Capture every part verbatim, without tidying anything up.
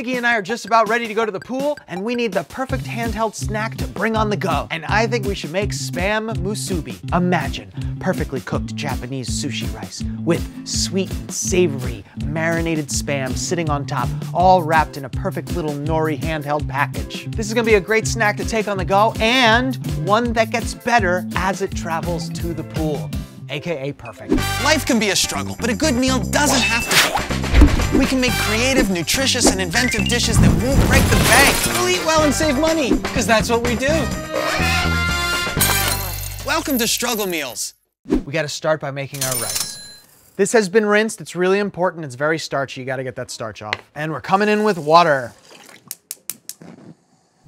Ziggy and I are just about ready to go to the pool, and we need the perfect handheld snack to bring on the go. And I think we should make Spam Musubi. Imagine perfectly cooked Japanese sushi rice with sweet and savory marinated Spam sitting on top, all wrapped in a perfect little nori handheld package. This is gonna be a great snack to take on the go, and one that gets better as it travels to the pool, A K A perfect. Life can be a struggle, but a good meal doesn't have to be. We can make creative, nutritious, and inventive dishes that won't break the bank. We'll eat well and save money, because that's what we do. Welcome to Struggle Meals. We gotta start by making our rice. This has been rinsed, it's really important, it's very starchy, you gotta get that starch off. And we're coming in with water.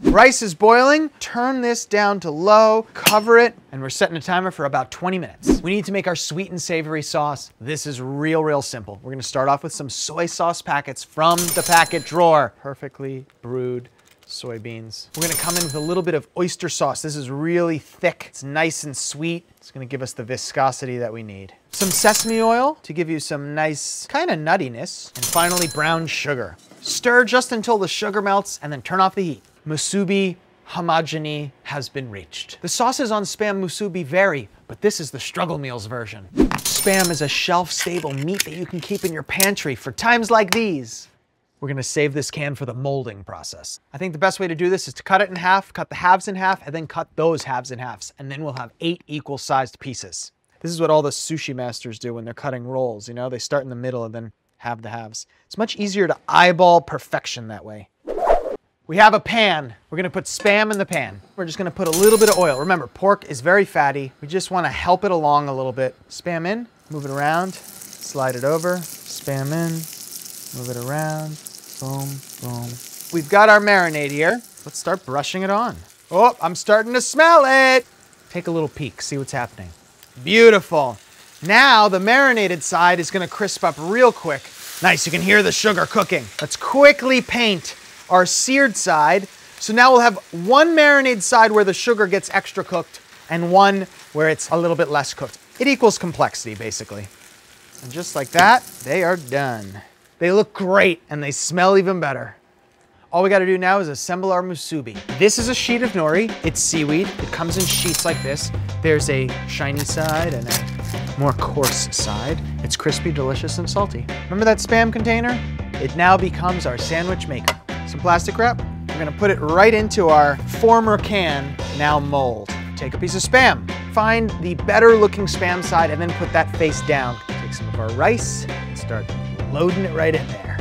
Rice is boiling, turn this down to low, cover it, and we're setting a timer for about twenty minutes. We need to make our sweet and savory sauce. This is real, real simple. We're gonna start off with some soy sauce packets from the packet drawer. Perfectly brewed soybeans. We're gonna come in with a little bit of oyster sauce. This is really thick, it's nice and sweet. It's gonna give us the viscosity that we need. Some sesame oil to give you some nice kind of nuttiness. And finally, brown sugar. Stir just until the sugar melts and then turn off the heat. Musubi homogeny has been reached. The sauces on Spam Musubi vary, but this is the Struggle Meals version. Spam is a shelf-stable meat that you can keep in your pantry for times like these. We're gonna save this can for the molding process. I think the best way to do this is to cut it in half, cut the halves in half, and then cut those halves in halves, and then we'll have eight equal-sized pieces. This is what all the sushi masters do when they're cutting rolls, you know? They start in the middle and then have the halves. It's much easier to eyeball perfection that way. We have a pan. We're gonna put Spam in the pan. We're just gonna put a little bit of oil. Remember, pork is very fatty. We just wanna help it along a little bit. Spam in, move it around, slide it over. Spam in, move it around, boom, boom. We've got our marinade here. Let's start brushing it on. Oh, I'm starting to smell it. Take a little peek, see what's happening. Beautiful. Now the marinated side is gonna crisp up real quick. Nice, you can hear the sugar cooking. Let's quickly paint our seared side. So now we'll have one marinade side where the sugar gets extra cooked and one where it's a little bit less cooked. It equals complexity, basically. And just like that, they are done. They look great and they smell even better. All we gotta do now is assemble our musubi. This is a sheet of nori, it's seaweed. It comes in sheets like this. There's a shiny side and a more coarse side. It's crispy, delicious, and salty. Remember that Spam container? It now becomes our sandwich maker. Some plastic wrap. We're gonna put it right into our former can, now mold. Take a piece of Spam. Find the better looking Spam side and then put that face down. Take some of our rice and start loading it right in there.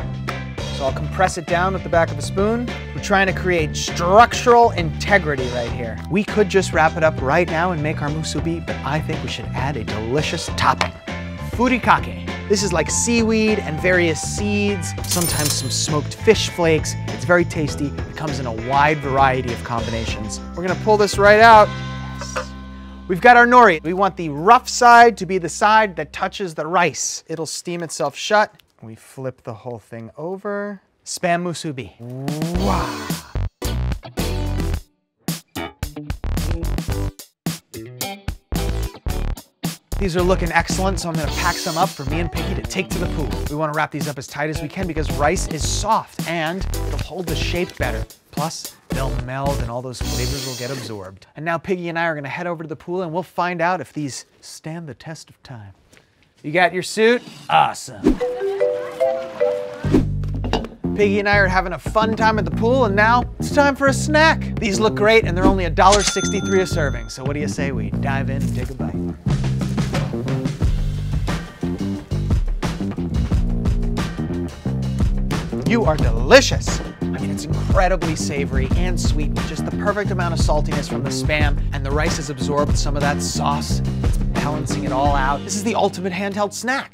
So I'll compress it down with the back of a spoon. We're trying to create structural integrity right here. We could just wrap it up right now and make our musubi, but I think we should add a delicious topping. Furikake. This is like seaweed and various seeds, sometimes some smoked fish flakes. It's very tasty. It comes in a wide variety of combinations. We're gonna pull this right out. Yes. We've got our nori. We want the rough side to be the side that touches the rice. It'll steam itself shut. We flip the whole thing over. Spam musubi. Wow. These are looking excellent, so I'm gonna pack some up for me and Piggy to take to the pool. We wanna wrap these up as tight as we can because rice is soft and it'll hold the shape better. Plus, they'll meld and all those flavors will get absorbed. And now Piggy and I are gonna head over to the pool and we'll find out if these stand the test of time. You got your suit? Awesome. Piggy and I are having a fun time at the pool and now it's time for a snack. These look great and they're only a dollar sixty-three a serving. So what do you say we dive in and take a bite? You are delicious. I mean, it's incredibly savory and sweet with just the perfect amount of saltiness from the Spam, and the rice has absorbed some of that sauce. It's balancing it all out. This is the ultimate handheld snack.